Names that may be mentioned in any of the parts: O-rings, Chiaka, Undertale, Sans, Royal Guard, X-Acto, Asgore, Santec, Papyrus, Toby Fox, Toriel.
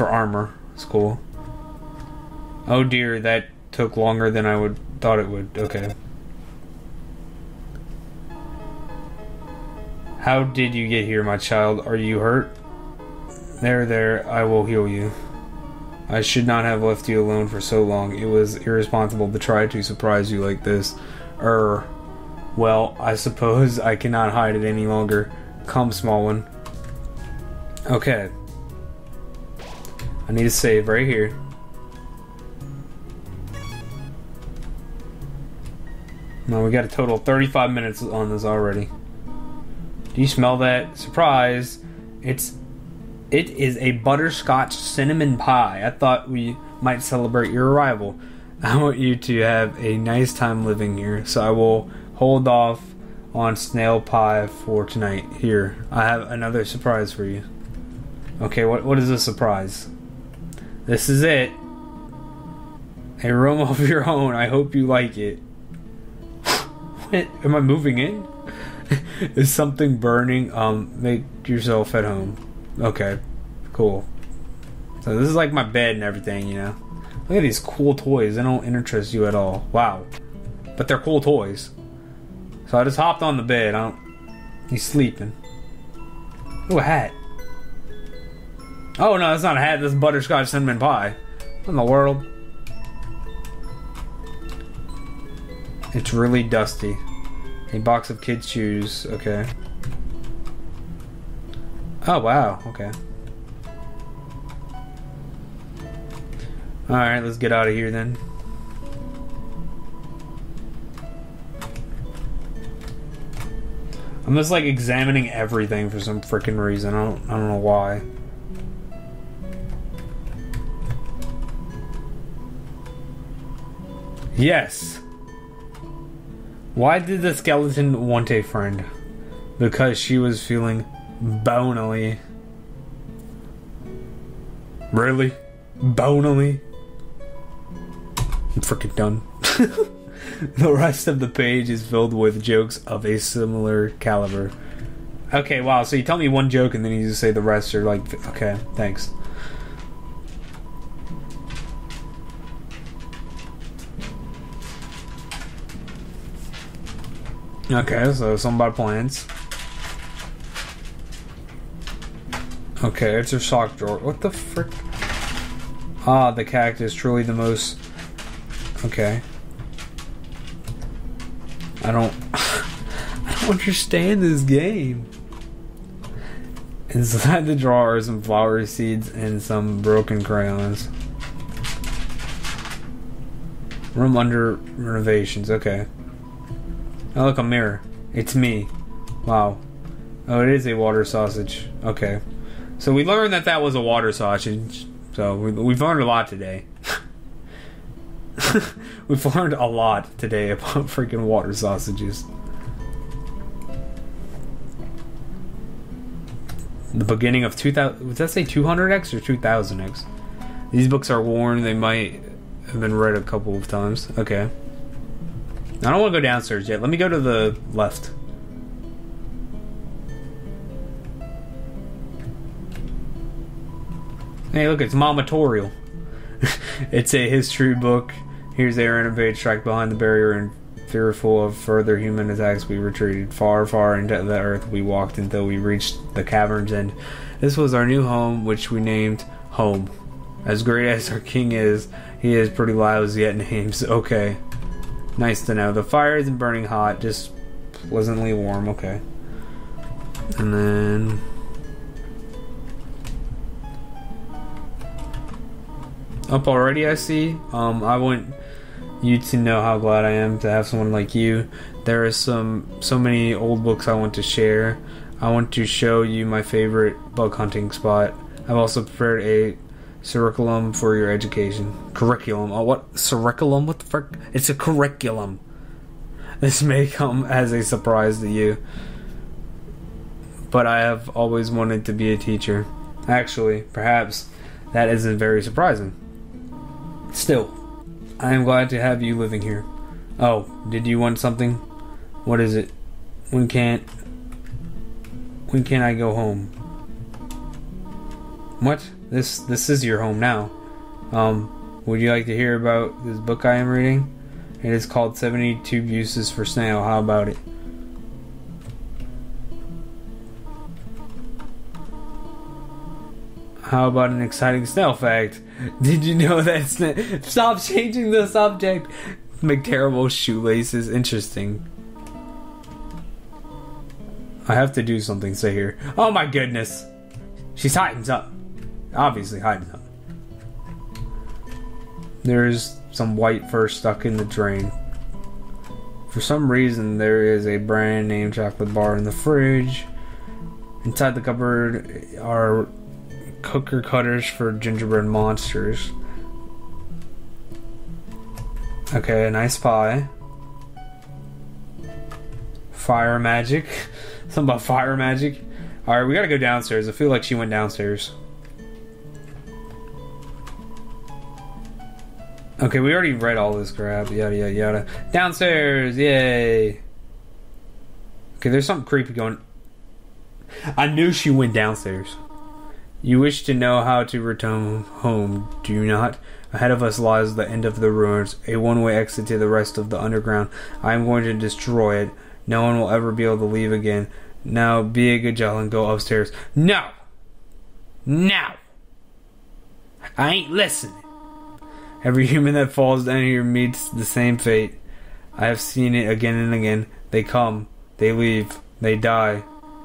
for armor. It's cool. Oh dear, that took longer than I would thought it would. Okay. How did you get here, my child? Are you hurt? There, there, I will heal you. I should not have left you alone for so long. It was irresponsible to try to surprise you like this. Well, I suppose I cannot hide it any longer. Come, small one. Okay. I need to save right here. Now we got a total of 35 minutes on this already. Do you smell that? Surprise! It is a butterscotch cinnamon pie. I thought we might celebrate your arrival. I want you to have a nice time living here, so I will hold off on snail pie for tonight. Here, I have another surprise for you. Okay, what is this surprise? This is it. A room of your own. I hope you like it. What? Am I moving in? Is something burning? Make yourself at home. Okay, cool. So this is like my bed and everything, you know. Look at these cool toys. They don't interest you at all. Wow. But they're cool toys. So I just hopped on the bed. He's sleeping. Ooh, a hat. Oh, no, that's not a hat. That's butterscotch cinnamon pie. What in the world? It's really dusty. A box of kids' shoes. Okay. Oh, wow. Okay. Alright, let's get out of here then. I'm just like examining everything for some freaking reason. I don't know why. Yes. Why did the skeleton want a friend? Because she was feeling bonily. Really? Bonily? I'm freaking done. The rest of the page is filled with jokes of a similar caliber. Okay, wow, so you tell me one joke and then you just say the rest are like... Okay, thanks. Okay, so something about plants. Okay, it's her sock drawer. What the frick? Ah, the cactus, truly the most... Okay. I don't understand this game. Inside the drawer are some flower seeds and some broken crayons. Room under renovations, okay. Oh, look, a mirror. It's me. Wow. Oh, it is a water sausage. Okay. So we learned that that was a water sausage. So we've learned a lot today. We've learned a lot today about freaking water sausages. The beginning of 2000... Did that say 200x or 2000x? These books are worn. They might have been read a couple of times. Okay. I don't want to go downstairs yet. Let me go to the left. Hey, look, it's Mama Toriel. It's a history book. Here's a renovated track behind the barrier, and fearful of further human attacks, we retreated far, far into the earth. We walked until we reached the cavern's end. This was our new home, which we named Home. As great as our king is, he is pretty lousy at names. Okay. Nice to know. The fire isn't burning hot, just pleasantly warm. Okay. And then... Up already, I see. I want you to know how glad I am to have someone like you. There are so many old books I want to share. I want to show you my favorite bug hunting spot. I've also prepared a curriculum for your education. Curriculum? Oh, what? Curriculum? What the frick? It's a curriculum. This may come as a surprise to you, but I have always wanted to be a teacher. Actually, perhaps that isn't very surprising. Still, I am glad to have you living here. Oh, did you want something? What is it? When can I go home? What? This is your home now. Would you like to hear about this book I am reading? It is called 72 Uses for Snail. How about it? How about an exciting snail fact? Did you know that snail? Stop changing the subject! Make terrible shoelaces interesting. I have to do something, say here. Oh my goodness! She tightens up. Obviously tightens up. There is some white fur stuck in the drain. For some reason, there is a brand name chocolate bar in the fridge. Inside the cupboard are cooker cutters for gingerbread monsters. Okay, a nice pie. Fire magic. Something about fire magic. Alright, we gotta go downstairs. I feel like she went downstairs. Okay, we already read all this crap. Yada, yada, yada. Downstairs! Yay! Okay, there's something creepy going. I knew she went downstairs. You wish to know how to return home, do you not? Ahead of us lies the end of the ruins, a one-way exit to the rest of the underground. I am going to destroy it. No one will ever be able to leave again. Now be a good child and go upstairs. No! No! I ain't listening. Every human that falls down here meets the same fate. I have seen it again and again. They come. They leave. They die.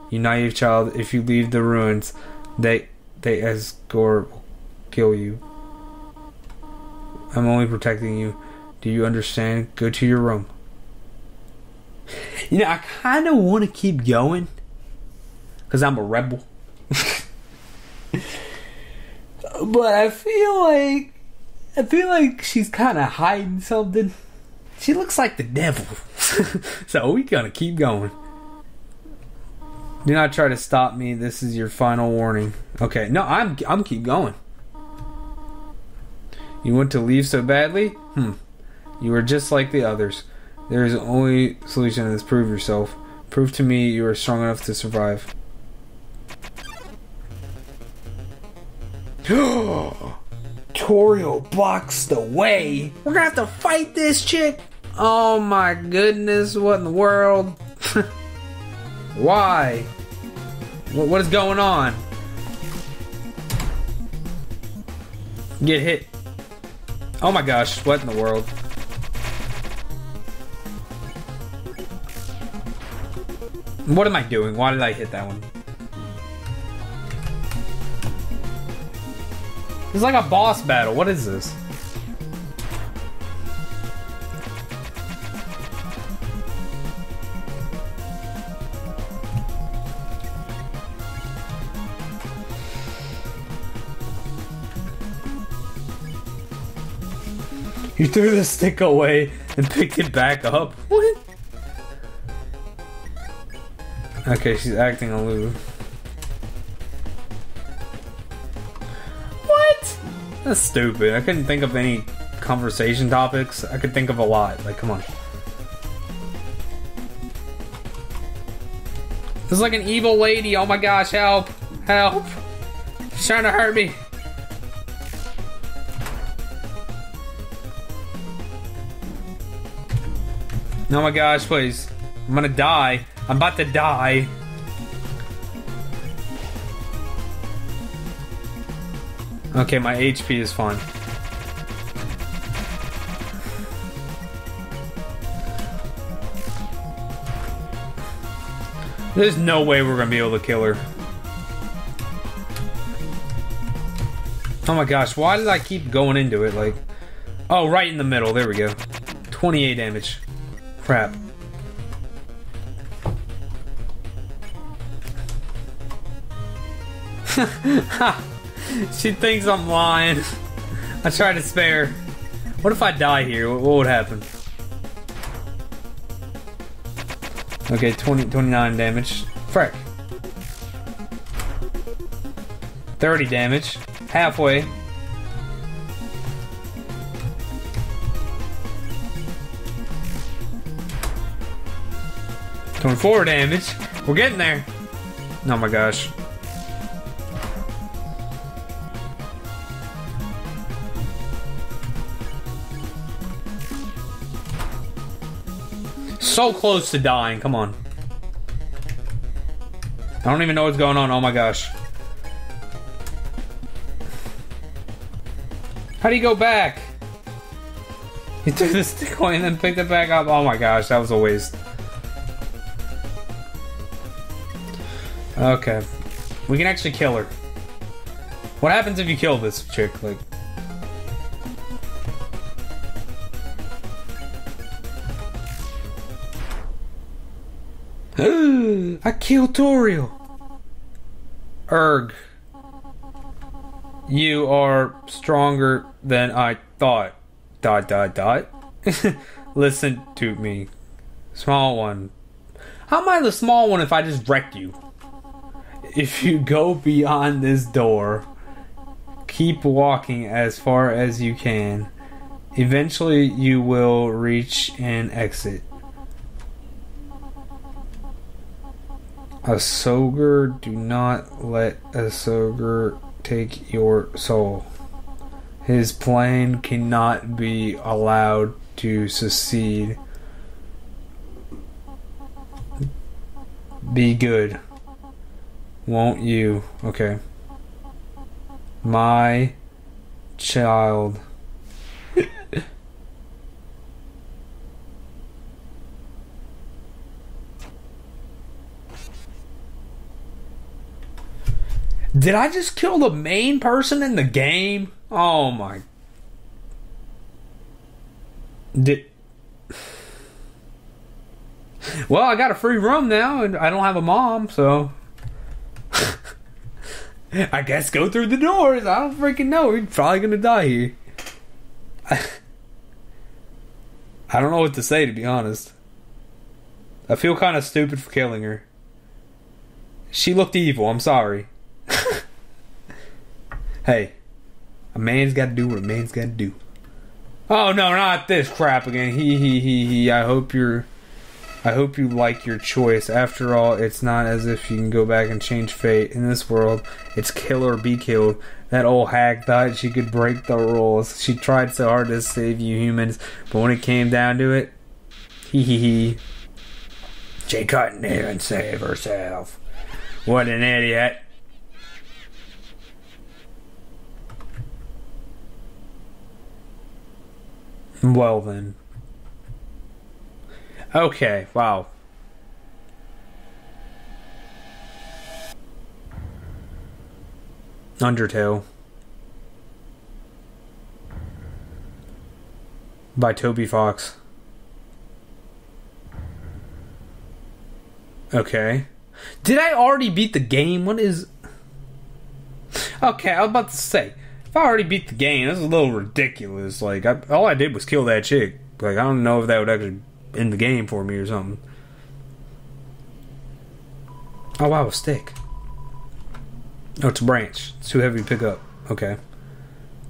You naive child, if you leave the ruins, they Asgore will kill you. I'm only protecting you. Do you understand? Go to your room. You know, I kind of want to keep going, because I'm a rebel. But I feel like she's kind of hiding something. She looks like the devil. So we gotta keep going. Do not try to stop me. This is your final warning. Okay, no, I'm keep going. You want to leave so badly? You are just like the others. There is only solution to this. Prove yourself. Prove to me you are strong enough to survive. Toriel blocks the way. We're gonna have to fight this chick. Oh my goodness, what in the world? Why? What is going on? Get hit. Oh my gosh, what in the world? What am I doing? Why did I hit that one? It's like a boss battle. What is this? You threw the stick away and picked it back up. What? Okay, she's acting aloof. What? That's stupid. I couldn't think of any conversation topics. I could think of a lot. Like, come on. It's like an evil lady. Oh my gosh, help. Help. She's trying to hurt me. Oh my gosh, please. I'm gonna die. I'm about to die. Okay, my HP is fine. There's no way we're gonna be able to kill her. Oh my gosh, why did I keep going into it? Like, oh, right in the middle. There we go. 28 damage. Crap. She thinks I'm lying. I tried to spare. What if I die here? What would happen? Okay, 29 damage. Frick. 30 damage. Halfway. Doing 4 damage. We're getting there. Oh my gosh. so close to dying. Come on. I don't even know what's going on. Oh my gosh. How do you go back? He took the stick coin and then picked it back up. Oh my gosh, that was a waste. Okay. We can actually kill her. What happens if you kill this chick? Like, I killed Toriel. Erg. You are stronger than I thought. ... Listen to me. Small one. How am I the small one if I just wrecked you? If you go beyond this door, keep walking as far as you can. Eventually you will reach an exit. Asgore, do not let Asgore take your soul. His plan cannot be allowed to succeed. Be good. Won't you? Okay. My child. Did I just kill the main person in the game? Oh my. Well, I got a free room now and I don't have a mom, so I guess go through the doors. I don't freaking know. We're probably gonna die here. I don't know what to say, to be honest. I feel kind of stupid for killing her. She looked evil, I'm sorry. Hey. A man's gotta do what a man's gotta do. Oh no, not this crap again. He. I hope you like your choice. After all, it's not as if you can go back and change fate. In this world, it's kill or be killed. That old hag thought she could break the rules. She tried so hard to save you humans, but when it came down to it, she couldn't even save herself. What an idiot. Well then. Okay, wow. Undertale. By Toby Fox. Okay. Did I already beat the game? What is... Okay, I was about to say... I already beat the game. That's a little ridiculous. Like, all I did was kill that chick. Like, I don't know if that would actually end the game for me or something. Oh, wow, a stick. Oh, it's a branch. It's too heavy to pick up. Okay.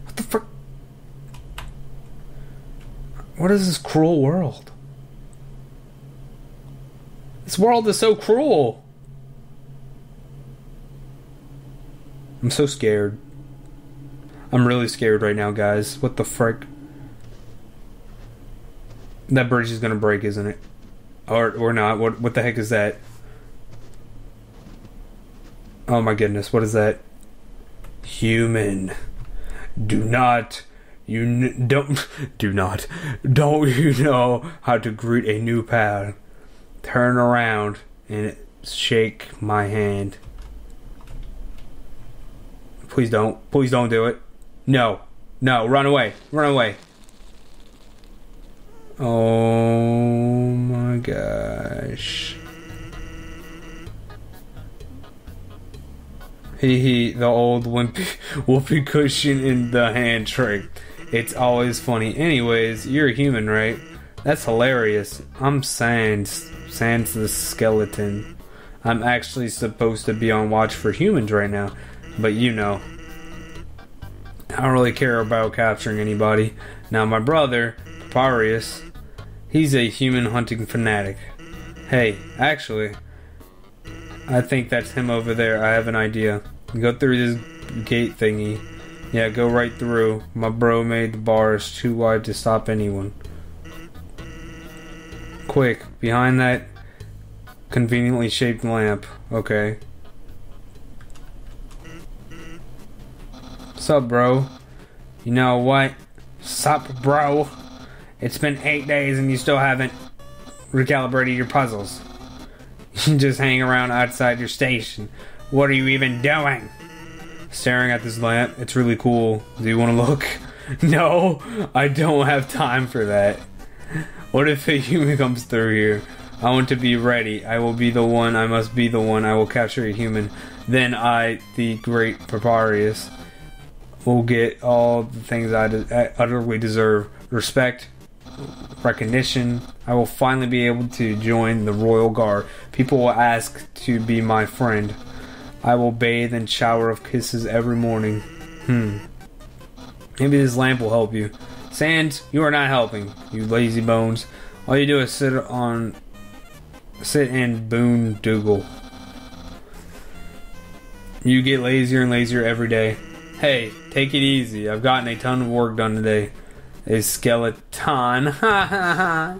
What the frick? What is this cruel world? This world is so cruel. I'm so scared. I'm really scared right now, guys. What the frick? That bridge is gonna break, isn't it? Or not. What the heck is that? Oh my goodness, what is that? Human. Don't you know how to greet a new pal? Turn around and shake my hand. Please don't do it. No. No. Run away. Run away. Oh my gosh. The old whoopee cushion in the hand trick. It's always funny. Anyways, you're a human, right? That's hilarious. I'm Sans. Sans the skeleton. I'm actually supposed to be on watch for humans right now. But you know. I don't really care about capturing anybody. Now my brother, Papyrus, he's a human hunting fanatic. Hey, actually, I think that's him over there. I have an idea. Go through this gate thingy. Yeah, go right through. My bro made the bars too wide to stop anyone. Quick, Behind that conveniently shaped lamp. Okay. Sup, bro? You know what? Sup, bro? It's been 8 days and you still haven't recalibrated your puzzles. You just hang around outside your station. What are you even doing? Staring at this lamp. It's really cool. Do you want to look? No, I don't have time for that. What if a human comes through here? I want to be ready. I will be the one. I must be the one. I will capture a human. Then I, the great Papyrus, will get all the things I utterly deserve. Respect, recognition. I will finally be able to join the Royal Guard. People will ask to be my friend. I will bathe in shower of kisses every morning. Maybe this lamp will help you. Sans, you are not helping, you lazy bones. All you do is sit and boondoogle. You get lazier and lazier every day. Hey, take it easy. I've gotten a ton of work done today. A skeleton. Ha ha.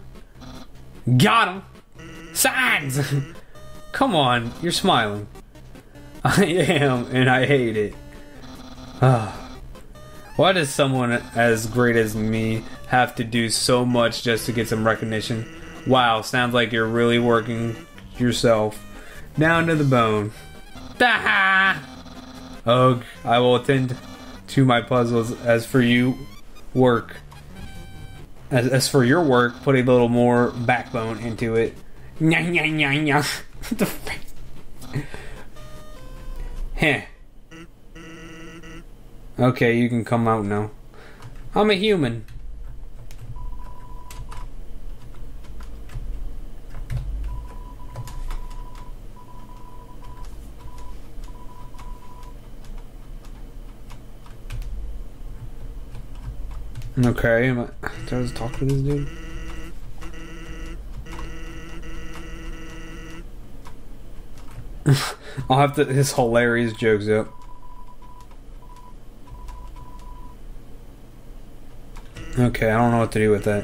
Got him. Sans! Come on, you're smiling. I am, and I hate it. Why does someone as great as me have to do so much just to get some recognition? Wow, sounds like you're really working yourself down to the bone. Ugh, I will attend to my puzzles. As for your work, put a little more backbone into it. Heh. Okay, you can come out now. I'm a human. Okay, do I just talk to this dude? I'll have to. His hilarious jokes up. Okay, I don't know what to do with that.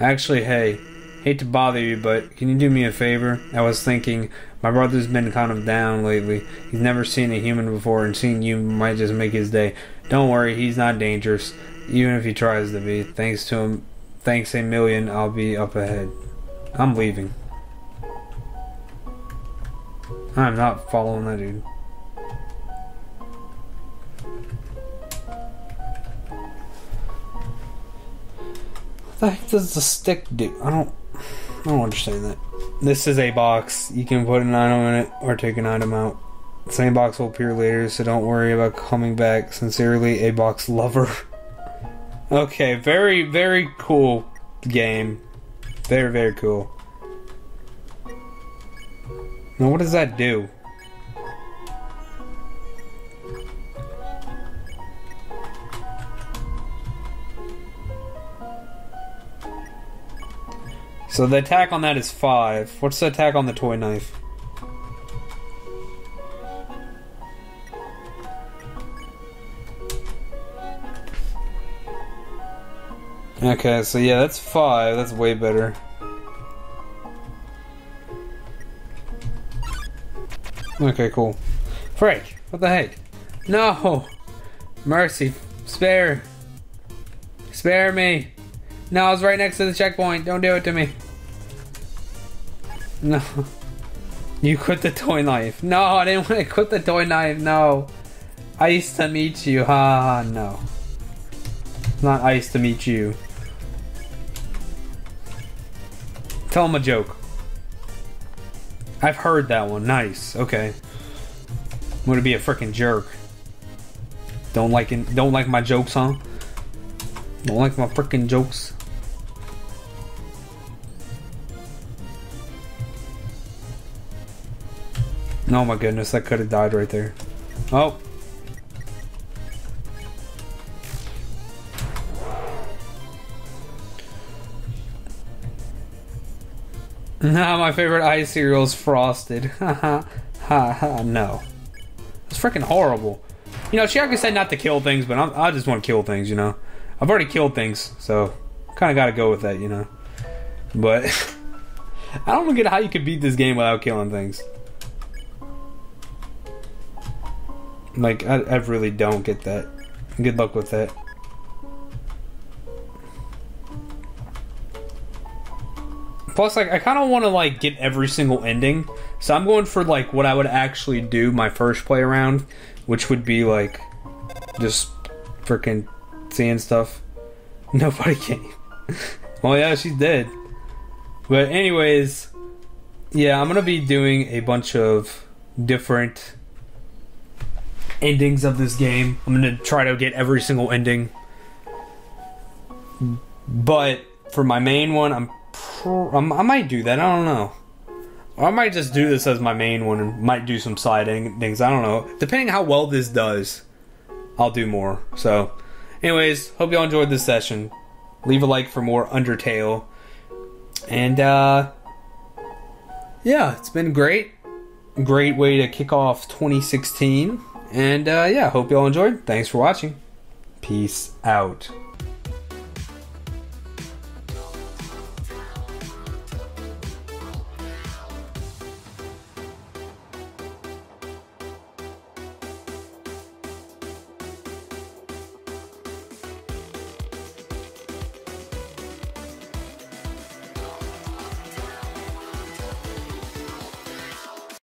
Actually, hey, hate to bother you, but can you do me a favor? I was thinking, my brother's been kind of down lately. He's never seen a human before, and seeing you might just make his day. Don't worry, he's not dangerous, even if he tries to be. Thanks to him, thanks a million, I'll be up ahead. I'm leaving. I'm not following that dude. What the heck does the stick do? I don't understand that. This is a box. You can put an item in it or take an item out. The same box will appear later, so don't worry about coming back. Sincerely, a box lover. Okay, very, very cool game. Very, very cool. Now, what does that do? So the attack on that is 5. What's the attack on the toy knife? Okay, so yeah, that's 5. That's way better. Okay, cool. Freak! What the heck? No! Mercy! Spare! Spare me! No, it's right next to the checkpoint. Don't do it to me. No. You quit the toy knife. No, I didn't want to quit the toy knife. No. Ice to meet you. Ha, no. It's not ice to meet you. Tell him a joke. I've heard that one. Nice. Okay. I'm gonna be a freaking jerk. Don't like my jokes, huh? Don't like my freaking jokes. Oh my goodness, I could have died right there. Oh. Nah, my favorite ice cereal is Frosted. Ha ha ha. No. It's freaking horrible. You know, Chiaka said not to kill things, but I just want to kill things, you know. I've already killed things, so kind of got to go with that, you know. But I don't get how you could beat this game without killing things. Like, I really don't get that. Good luck with that. Plus, like, I kind of want to, like, get every single ending. So I'm going for, like, what I would actually do my first play around, which would be, like, just freaking seeing stuff. Nobody came. Well, yeah, she's dead. But anyways, yeah, I'm going to be doing a bunch of different endings of this game. I'm going to try to get every single ending. But for my main one, I might do that. I don't know. Or I might just do this as my main one and might do some side things. I don't know. Depending how well this does, I'll do more. So, anyways, hope y'all enjoyed this session. Leave a like for more Undertale. And, yeah, it's been great. Great way to kick off 2016. And, yeah, hope y'all enjoyed. Thanks for watching. Peace out.